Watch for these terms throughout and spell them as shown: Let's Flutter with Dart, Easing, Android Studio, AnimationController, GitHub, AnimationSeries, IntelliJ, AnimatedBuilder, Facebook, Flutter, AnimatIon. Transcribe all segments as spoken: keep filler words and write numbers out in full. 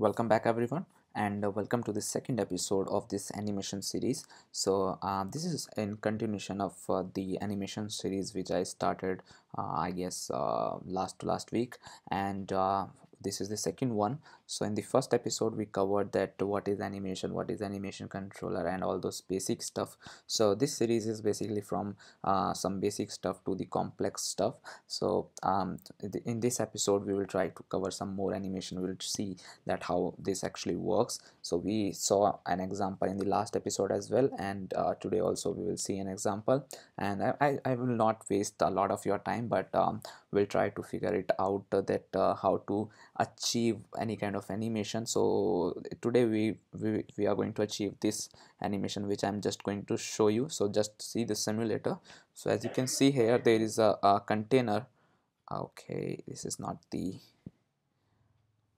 Welcome back everyone, and welcome to the second episode of this animation series. So uh, this is in continuation of uh, the animation series which I started uh, I guess uh, last to last week, and uh, this is the second one. So in the first episode we covered that what is animation, what is animation controller, and all those basic stuff. So this series is basically from uh, some basic stuff to the complex stuff. So um, in this episode we will try to cover some more animation. We'll see that how this actually works. So we saw an example in the last episode as well, and uh, today also we will see an example, and I, I, I will not waste a lot of your time, but um, we'll try to figure it out uh, that uh, how to achieve any kind of animation. So today we, we we are going to achieve this animation which I'm just going to show you. So just see the simulator. So as you can see here, there is a, a container. Okay, this is not the,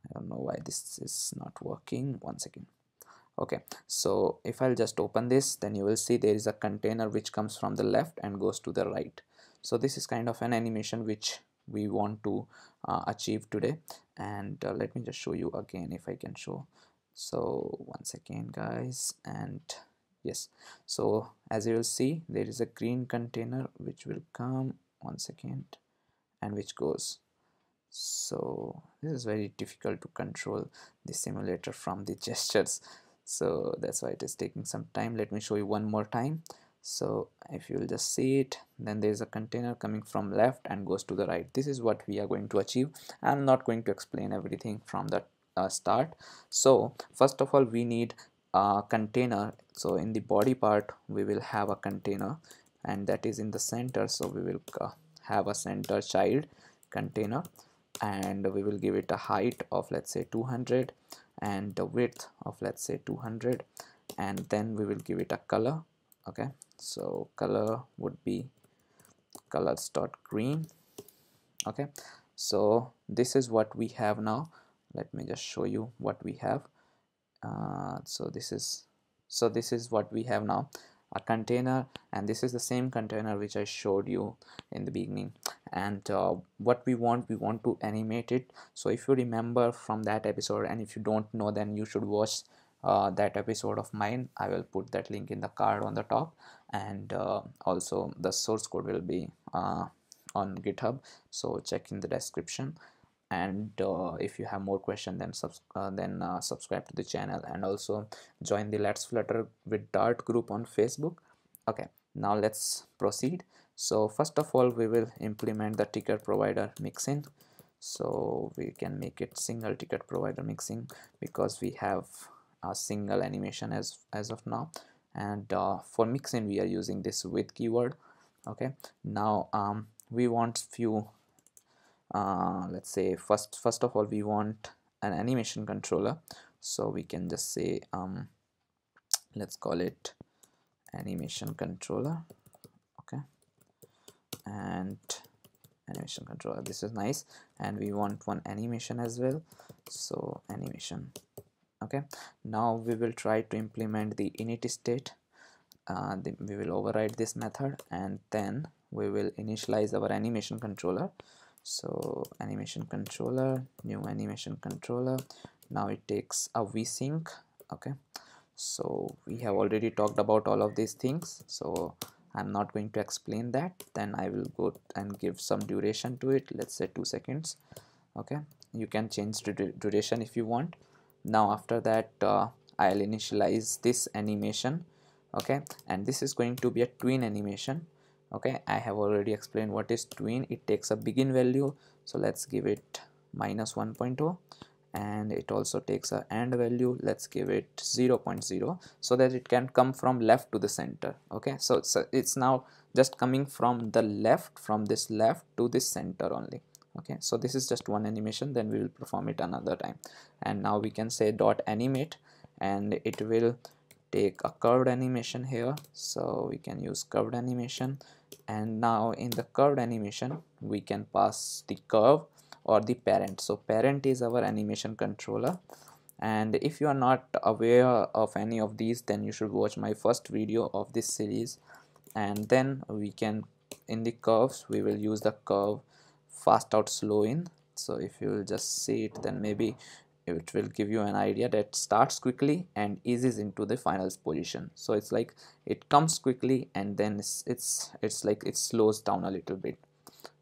I don't know why this is not working, one second. Okay, so if I'll just open this, then you will see there is a container which comes from the left and goes to the right. So this is kind of an animation which we want to uh, achieve today. And uh, let me just show you again if I can show. So once again guys, and yes, so as you will see there is a green container which will come once again and which goes. So this is very difficult to control the simulator from the gestures, so that's why it is taking some time. Let me show you one more time. So if you will just see it, then there is a container coming from left and goes to the right. This is what we are going to achieve. I'm not going to explain everything from the uh, start. So first of all we need a container. So in the body part we will have a container, and that is in the center. So we will uh, have a center child container, and we will give it a height of let's say two hundred and the width of let's say two hundred, and then we will give it a color. Okay, so color would be colors dot green. Okay, so this is what we have now. Let me just show you what we have. Uh, so this is so this is what we have now, a container, and this is the same container which I showed you in the beginning. And uh, what we want, we want to animate it. So if you remember from that episode, and if you don't know, then you should watch Uh, that episode of mine. I will put that link in the card on the top, and uh, also the source code will be uh, on GitHub, so check in the description. And uh, if you have more questions, then subs uh, then uh, subscribe to the channel, and also join the Let's Flutter with Dart group on Facebook. Okay, now let's proceed. So first of all we will implement the ticket provider mixin. So we can make it single ticket provider mixin because we have a single animation as as of now, and uh, for mixin we are using this with keyword. Okay, now um, we want few uh, let's say first first of all we want an animation controller. So we can just say um, let's call it animation controller. Okay, and animation controller, this is nice. And we want one animation as well, so animation. Okay, now we will try to implement the init state. Uh, the, we will override this method, and then we will initialize our animation controller. So animation controller, new animation controller. Now it takes a vsync. Okay, so we have already talked about all of these things, so I'm not going to explain that. Then I will go and give some duration to it, let's say two seconds. Okay, you can change the duration if you want. Now after that uh, I'll initialize this animation. Okay, and this is going to be a tween animation. Okay, I have already explained what is tween. It takes a begin value, so let's give it minus one point zero, and it also takes a end value, let's give it zero point zero, so that it can come from left to the center. Okay, so, so it's now just coming from the left, from this left to this center only. Okay, so this is just one animation, then we will perform it another time. And now we can say dot animate, and it will take a curved animation here, so we can use curved animation. And now in the curved animation we can pass the curve or the parent. So parent is our animation controller, and if you are not aware of any of these, then you should watch my first video of this series. And then we can, in the curves we will use the curve fast out slow in. So if you will just see it, then maybe it will give you an idea that starts quickly and eases into the final position. So it's like it comes quickly and then it's it's, it's like it slows down a little bit.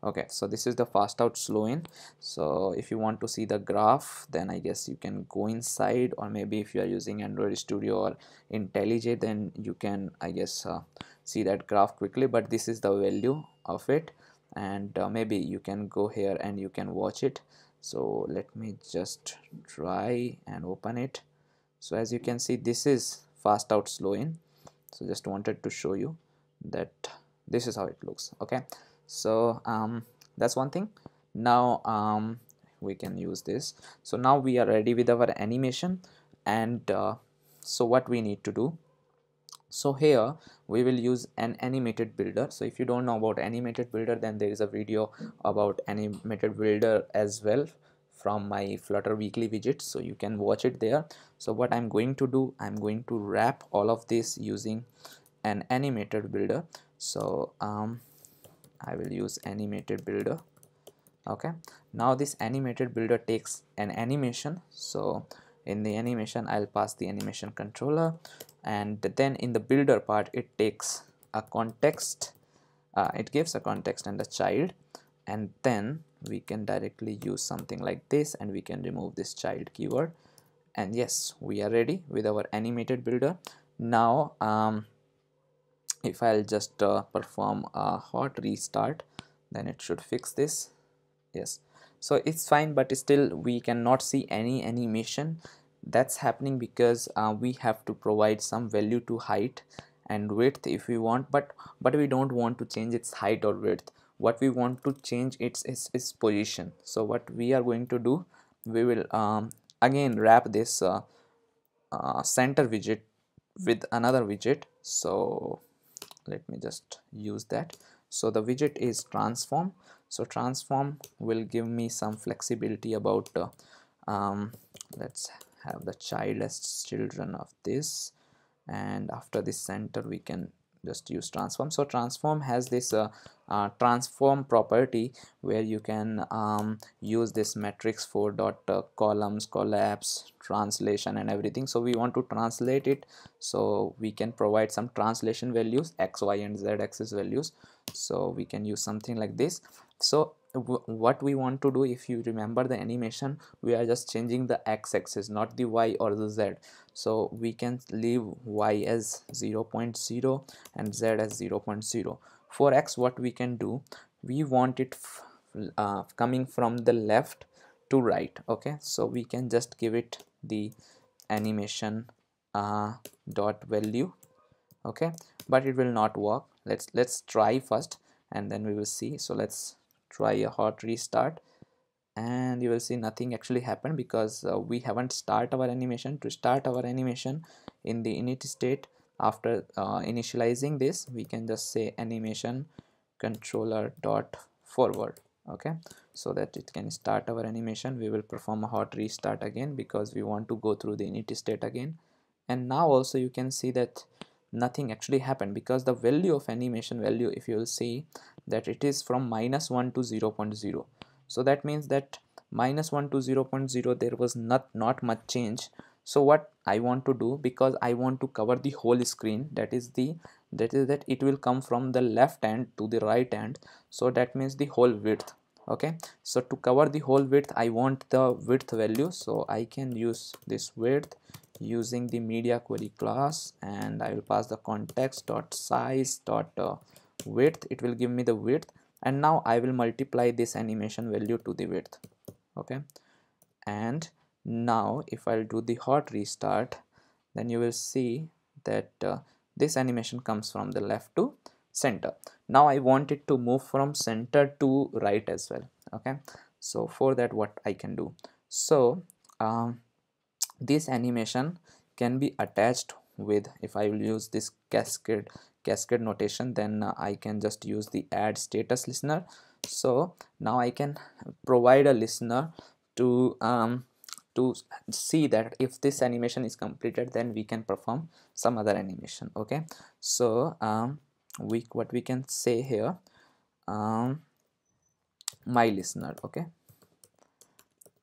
Okay, so this is the fast out, slow in. So if you want to see the graph, then I guess you can go inside, or maybe if you are using Android Studio or IntelliJ, then you can, I guess, uh, see that graph quickly. But this is the value of it, and uh, maybe you can go here and you can watch it. So let me just try and open it. So as you can see, this is fast out, slow in. So just wanted to show you that this is how it looks. Okay, so um, that's one thing. Now um, we can use this. So now we are ready with our animation, and uh, so what we need to do, so here we will use an animated builder. So if you don't know about animated builder, then there is a video about animated builder as well from my Flutter weekly widget, so you can watch it there. So what I'm going to do, I'm going to wrap all of this using an animated builder. So um, I will use animated builder. Okay, now this animated builder takes an animation. So in the animation, I'll pass the animation controller, and then in the builder part, it takes a context, uh, it gives a context and a child, and then we can directly use something like this, and we can remove this child keyword. And yes, we are ready with our animated builder. Now um, if I'll just uh, perform a hot restart, then it should fix this. Yes, so it's fine, but still we cannot see any animation that's happening, because uh, we have to provide some value to height and width if we want, but but we don't want to change its height or width. What we want to change its its, its position. So what we are going to do, we will um, again wrap this uh, uh, center widget with another widget. So let me just use that. So the widget is transform. So transform will give me some flexibility about uh, um, let's have the child as children of this, and after this center we can just use transform. So transform has this uh, uh, transform property where you can um, use this matrix for dot uh, columns, collapse, translation and everything. So we want to translate it, so we can provide some translation values, x, y and z axis values. So we can use something like this. So what we want to do, if you remember the animation, we are just changing the x-axis, not the y or the z. So we can leave y as zero point zero and z as zero point zero. For x, what we can do, we want it uh, coming from the left to right. Okay, so we can just give it the animation uh, dot value. Okay, but it will not work. Let's let's try first, and then we will see. So let's try a hot restart, and you will see nothing actually happened, because uh, we haven't start our animation. To start our animation in the init state, after uh, initializing this, we can just say animation controller dot forward. Okay, so that it can start our animation. We will perform a hot restart again, because we want to go through the init state again. And now also you can see that nothing actually happened, because the value of animation value, if you will see, that it is from minus one to zero point zero. So that means that minus one to zero point zero, there was not not much change. So what I want to do, because I want to cover the whole screen, that is the that is that it will come from the left hand to the right hand. So that means the whole width. Okay, so to cover the whole width, I want the width value. So I can use this width using the media query class, and I will pass the context dot size dot uh, width. It will give me the width, and now I will multiply this animation value to the width. Okay, and now if I'll do the hot restart, then you will see that uh, this animation comes from the left to center. Now I want it to move from center to right as well. Okay, so for that, what I can do, so um, this animation can be attached with, if I will use this cascade cascade notation, then uh, I can just use the add status listener. So now I can provide a listener to um, to see that if this animation is completed, then we can perform some other animation. Okay, so um, we what we can say here, um, my listener. Okay,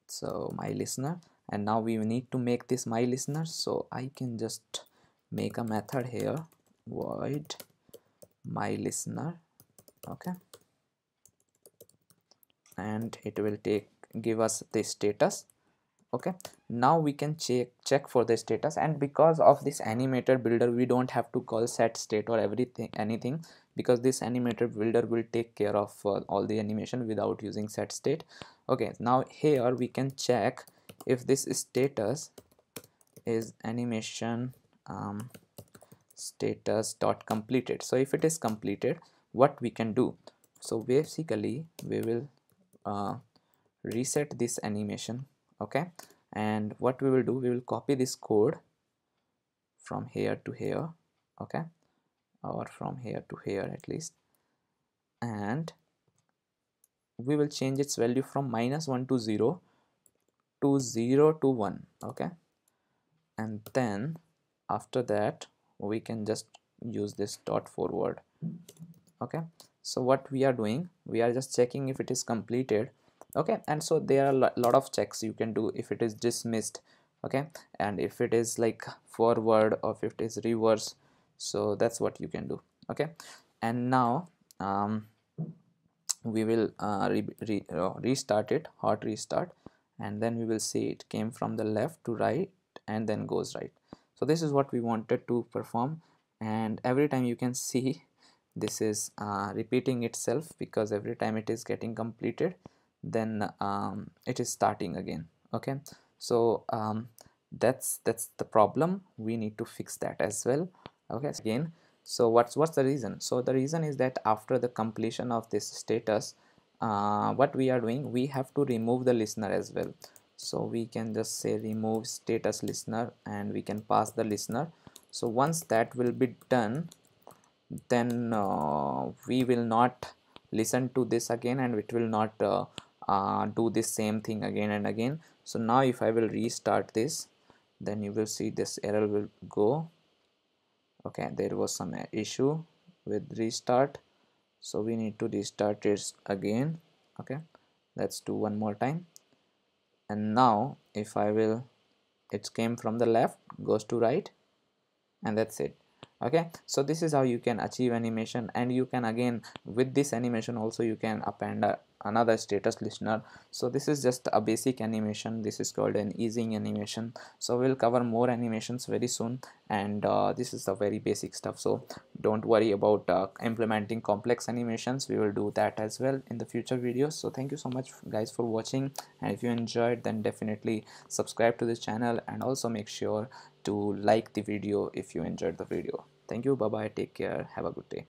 so my listener, and now we need to make this my listener, so I can just make a method here, void my listener, okay, and it will take give us the status. Okay, now we can check check for the status, and because of this animated builder we don't have to call set state or everything anything, because this animated builder will take care of uh, all the animation without using set state. Okay, now here we can check if this status is animation um, status dot completed. So if it is completed, what we can do, so basically we will uh, reset this animation, okay, and what we will do, we will copy this code from here to here, okay, or from here to here at least, and we will change its value from minus one to zero to zero to one, okay, and then after that we can just use this dot forward. Okay, so what we are doing, we are just checking if it is completed. Okay, and so there are a lot of checks you can do if it is dismissed, okay, and if it is like forward or if it is reverse, so that's what you can do. Okay, and now um, we will uh, re re restart it, hot restart, and then we will see it came from the left to right and then goes right. So this is what we wanted to perform, and every time you can see this is uh, repeating itself, because every time it is getting completed, then um, it is starting again. Okay, so um, that's that's the problem. We need to fix that as well. Okay, again, so what's what's the reason? So the reason is that after the completion of this status, uh, what we are doing, we have to remove the listener as well. So we can just say remove status listener, and we can pass the listener. So once that will be done, then uh, we will not listen to this again, and it will not uh, Uh, do this same thing again and again. So now if I will restart this, then you will see this error will go. Okay, there was some issue with restart, so we need to restart it again. Okay, let's do one more time, and now if I will, it came from the left, goes to right, and that's it. Okay, so this is how you can achieve animation, and you can again with this animation also you can append a another status listener. So this is just a basic animation. This is called an easing animation. So we'll cover more animations very soon, and uh, this is the very basic stuff, so don't worry about uh, implementing complex animations. We will do that as well in the future videos. So thank you so much guys for watching, and if you enjoyed, then definitely subscribe to this channel, and also make sure to like the video if you enjoyed the video. Thank you, bye bye, take care, have a good day.